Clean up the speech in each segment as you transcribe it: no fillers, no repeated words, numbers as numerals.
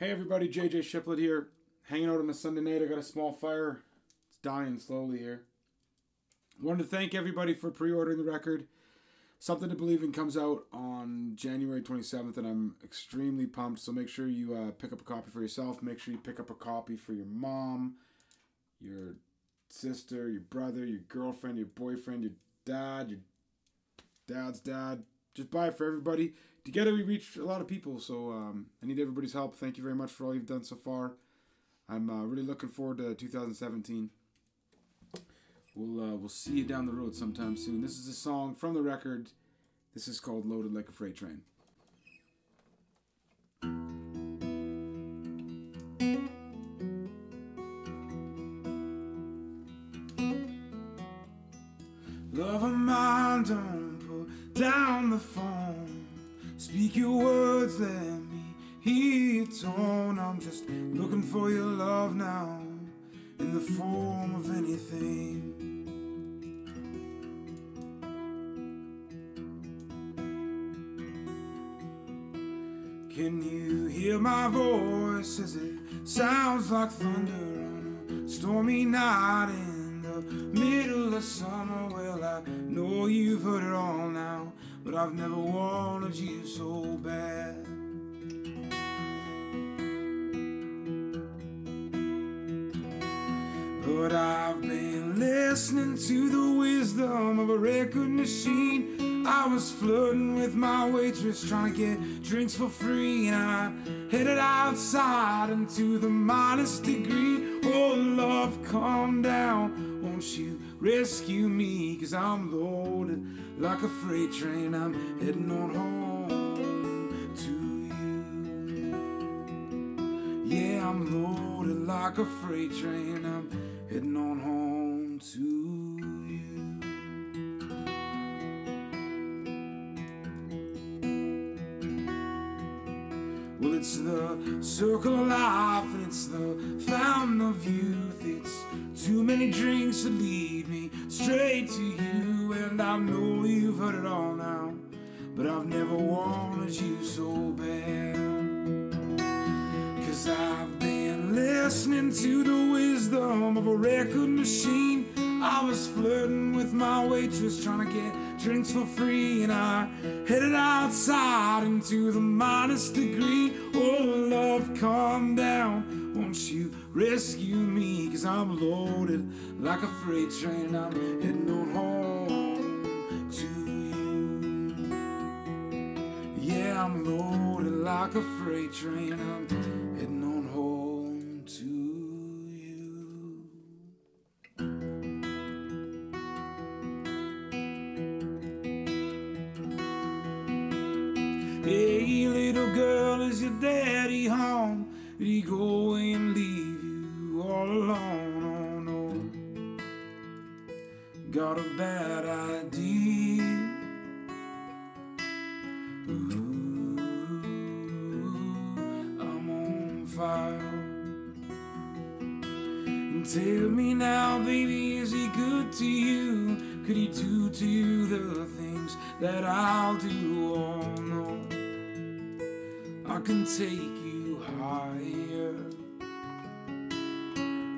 Hey everybody, JJ Shiplett here, hanging out on a Sunday night. I got a small fire. It's dying slowly here. Wanted to thank everybody for pre-ordering the record. Something to Believe in comes out on January 27th, and I'm extremely pumped. So make sure you pick up a copy for yourself. Make sure you pick up a copy for your mom, your sister, your brother, your girlfriend, your boyfriend, your dad's dad. Just buy it for everybody. Together we reach a lot of people, so I need everybody's help. Thank you very much for all you've done so far. I'm really looking forward to 2017. We'll see you down the road sometime soon. This is a song from the record. This is called Loaded Like a Freight Train. Love of mine, don't put down the phone. Speak your words, let me hear your tone. I'm just looking for your love now, in the form of anything. Can you hear my voice as it sounds like thunder on a stormy night in the middle of summer? Well, I know you've heard it all now, but I've never wanted you so bad. But I've been listening to the wisdom of a record machine. I was flirting with my waitress, trying to get drinks for free, and I headed outside into the minus degree. Oh love, calm down, won't you rescue me? 'Cause I'm loaded like a freight train, I'm heading on home to you. Yeah, I'm loaded like a freight train, I'm heading on home to you. Well, it's the circle of life, and it's the fountain of youth. It's too many drinks that lead me straight to you. And I know you've heard it all now, but I've never wanted you so bad. 'Cause I've been listening to the wisdom of a record machine. I was flirting with my waitress, trying to get drinks for free, and I headed outside into the minus degree. Oh love, calm down, won't you rescue me? 'Cause I'm loaded like a freight train, I'm heading on home to you. Yeah, I'm loaded like a freight train, I'm heading on home to you. Hey little girl, is your daddy home? Did he go away and leave you all alone? Oh no, got a bad idea. Ooh, I'm on fire. And tell me now, baby, is he good to you? Could he do to you the things that I'll do? Oh no, I can take you higher.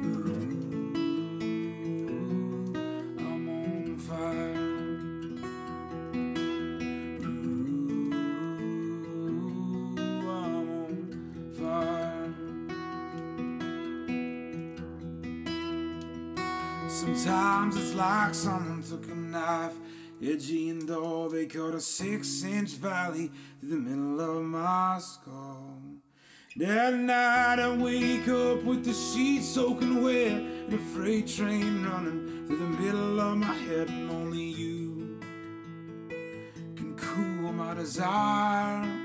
Ooh, I'm on fire. Ooh, I'm on fire. Sometimes it's like someone took a knife, edgy and dull, they cut a 6-inch valley through the middle of my skull. That night I wake up with the sheets soaking wet, and a freight train running through the middle of my head, and only you can cool my desire.